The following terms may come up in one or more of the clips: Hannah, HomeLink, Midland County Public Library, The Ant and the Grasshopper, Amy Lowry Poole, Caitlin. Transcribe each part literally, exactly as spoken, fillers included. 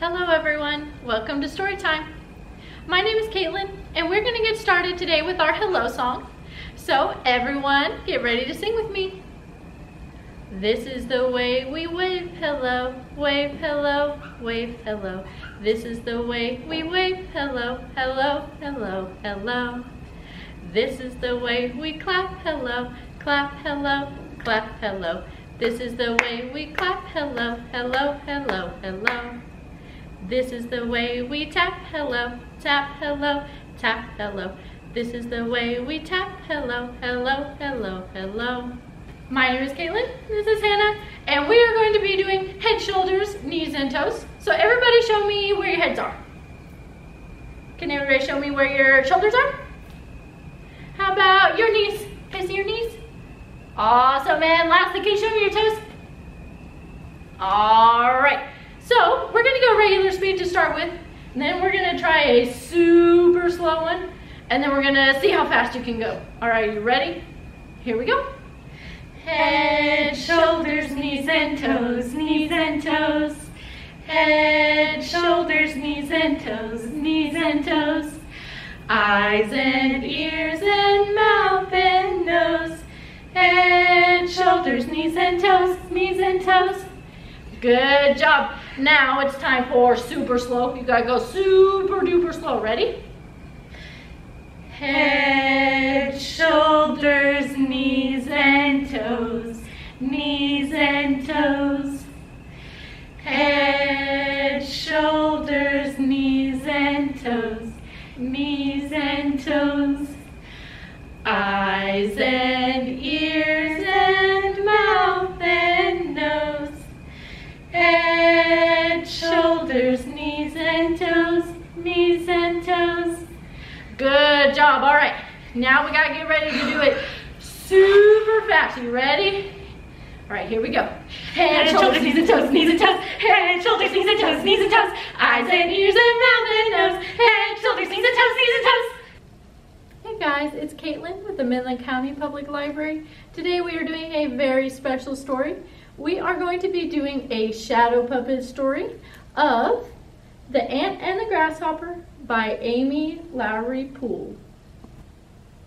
Hello everyone, welcome to Storytime. My name is Caitlin and we're gonna get started today with our hello song. So everyone get ready to sing with me. This is the way we wave hello, wave hello, wave hello. This is the way we wave hello, hello, hello, hello. This is the way we clap hello, clap hello, clap hello. This is the way we clap hello, hello, hello, hello. This is the way we tap hello, tap hello, tap hello. This is the way we tap hello, hello, hello, hello. My name is Caitlin, this is Hannah, and we are going to be doing head, shoulders, knees, and toes. So everybody show me where your heads are. Can everybody show me where your shoulders are? How about your knees? Can I see your knees? Awesome, and lastly, can you show me your toes? All right, so we're gonna go regular speed to start with, and then we're gonna try a super slow one, and then we're gonna see how fast you can go. All right, you ready? Here we go. Head, shoulders, knees and toes, knees and toes. Head, shoulders, knees and toes, knees and toes. Eyes and ears and mouth and nose. Head, shoulders, knees and toes, knees and toes. Good job. Now it's time for super slow. You gotta go super duper slow. Ready? Head, shoulders, knees and toes, knees and toes. Head, shoulders, knees and toes, knees and toes. Eyes and ears and mouth and nose. Head, shoulders, knees and toes, knees and toes. Good job. All right, now we gotta get ready to do it super fast. You ready? All right, here we go. Head, shoulders, knees and toes, knees and toes. Head, shoulders, knees and toes, knees and toes. Eyes and ears and mouth and nose. Head, shoulders, knees and toes, knees and toes. Hey guys, it's Caitlin with the Midland County Public Library. Today we are doing a very special story. We are going to be doing a shadow puppet story of The Ant and the Grasshopper by Amy Lowry Poole.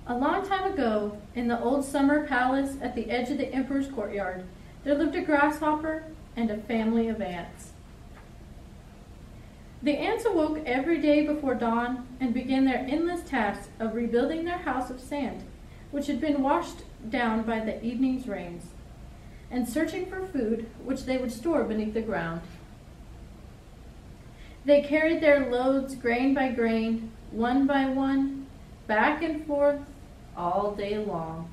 A long time ago, in the old summer palace at the edge of the emperor's courtyard, there lived a grasshopper and a family of ants. The ants awoke every day before dawn and began their endless task of rebuilding their house of sand, which had been washed down by the evening's rains, and searching for food which they would store beneath the ground. They carried their loads grain by grain, one by one, back and forth all day long.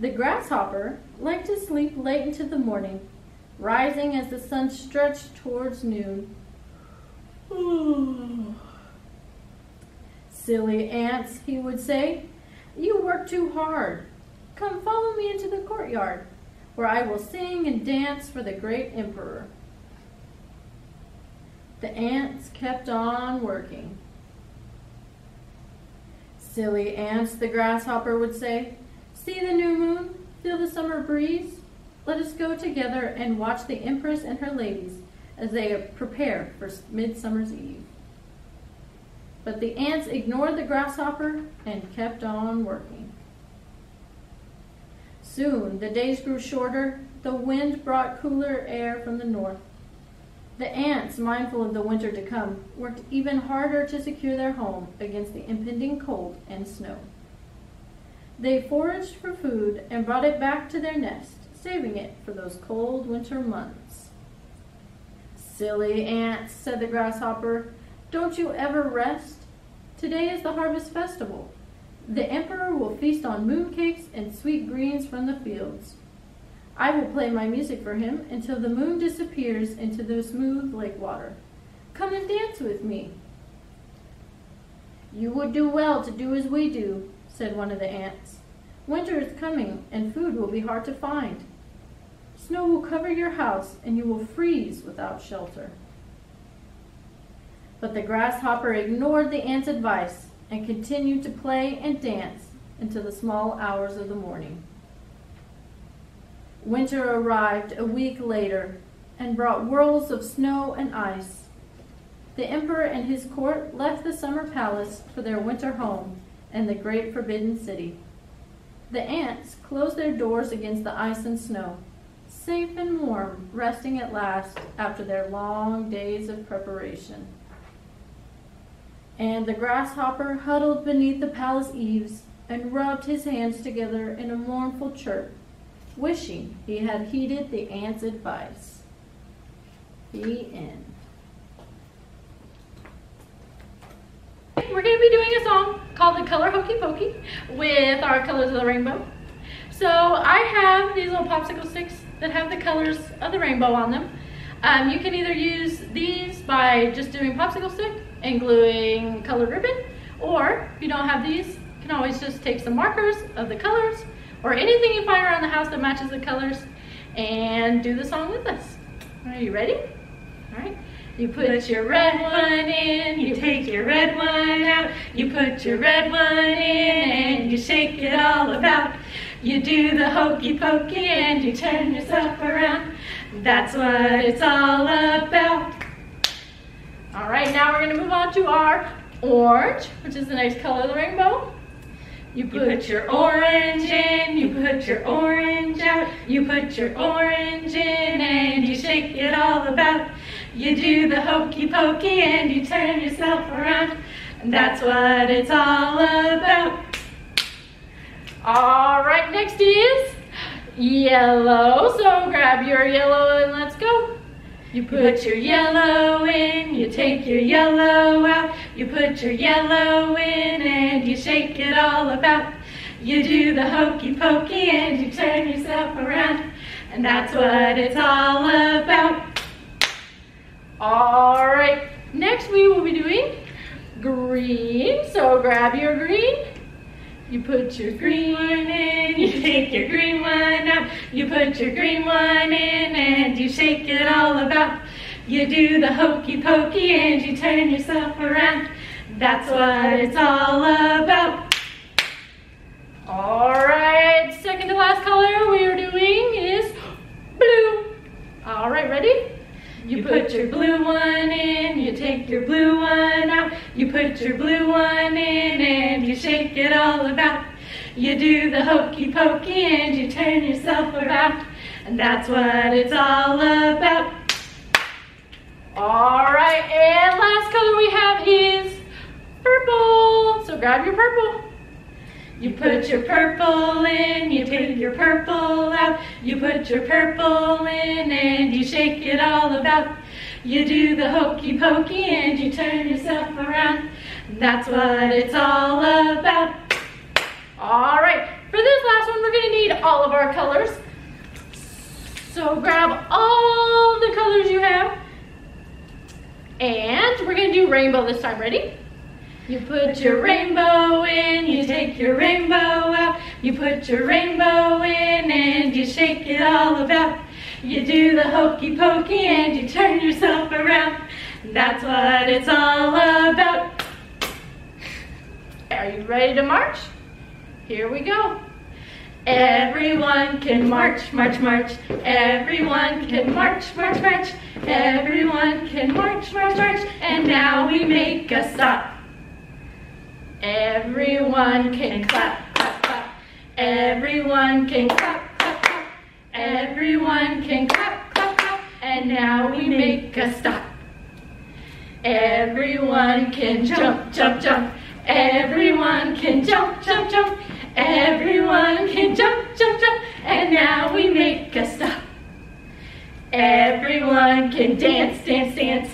The grasshopper liked to sleep late into the morning, rising as the sun stretched towards noon. Ooh. Silly ants, he would say, you work too hard. Come follow me into the courtyard, where I will sing and dance for the great emperor. The ants kept on working. Silly ants, the grasshopper would say, see the new moon, feel the summer breeze. Let us go together and watch the empress and her ladies as they prepare for Midsummer's Eve. But the ants ignored the grasshopper and kept on working. Soon the days grew shorter, the wind brought cooler air from the north. The ants, mindful of the winter to come, worked even harder to secure their home against the impending cold and snow. They foraged for food and brought it back to their nest, saving it for those cold winter months. Silly ants, said the grasshopper, don't you ever rest? Today is the harvest festival. The emperor will feast on mooncakes and sweet greens from the fields. I will play my music for him until the moon disappears into the smooth lake water. Come and dance with me. You would do well to do as we do, said one of the ants. Winter is coming and food will be hard to find. Snow will cover your house and you will freeze without shelter. But the grasshopper ignored the ant's advice and continued to play and dance until the small hours of the morning. Winter arrived a week later, and brought whirls of snow and ice. The emperor and his court left the summer palace for their winter home in the great forbidden city. The ants closed their doors against the ice and snow, safe and warm, resting at last after their long days of preparation. And the grasshopper huddled beneath the palace eaves and rubbed his hands together in a mournful chirp, wishing he had heeded the ant's advice. The end. We're going to be doing a song called The Color Hokey Pokey with our colors of the rainbow. So I have these little popsicle sticks that have the colors of the rainbow on them. Um, you can either use these by just doing popsicle stick and gluing colored ribbon, or if you don't have these, you can always just take some markers of the colors or anything you find around the house that matches the colors and do the song with us. Are you ready? All right. You put, put your red one in, you take your red one out, you put your red one in and you shake it all about. You do the hokey pokey and you turn yourself around. That's what it's all about. All right, now we're gonna move on to our orange, which is the next color of the rainbow. You put, you put your orange in, you put your orange out, you put your orange in and you shake it all about. You do the hokey pokey and you turn yourself around. That's what it's all about. All right, next is yellow. So grab your yellow and let's go. You put, you put your yellow in, you take your yellow out, you put your yellow in and you shake it all about. You do the hokey pokey and you turn yourself around. And that's what it's all about. All right, next we will be doing green. So grab your green, you put your green one in, you take your green one out, you put your green one in and you shake it all about. You do the hokey pokey and you turn yourself around. That's what it's all about. All right, second to last color we are doing is blue. All right, ready? You put your blue one in, you take your blue one out, you put your blue one in and you shake it all about. You do the hokey pokey and you turn yourself around. And that's what it's all about. All right, and last color we have is purple. So grab your purple. You put your purple in, you take your purple out, you put your purple in and you shake it all about. You do the hokey pokey and you turn yourself around. That's what it's all about. All right, for this last one we're going to need all of our colors. So grab all the colors you have and we're going to do rainbow this time. Ready? You put your rainbow in, you take your rainbow out, you put your rainbow in and you shake it all about. You do the hokey pokey and you turn yourself around. That's what it's all about. Are you ready to march? Here we go. Everyone can march, march, march. Everyone can march, march, march. Everyone can march, march, march. And now we make a stop. Everyone can clap, clap, clap. Everyone can clap, clap, clap. Everyone can clap, clap, clap. And now we make a stop. Everyone can jump, jump, jump. Everyone can jump, jump, jump. Everyone can jump, jump, jump. And now we make a stop. Everyone can dance, dance, dance.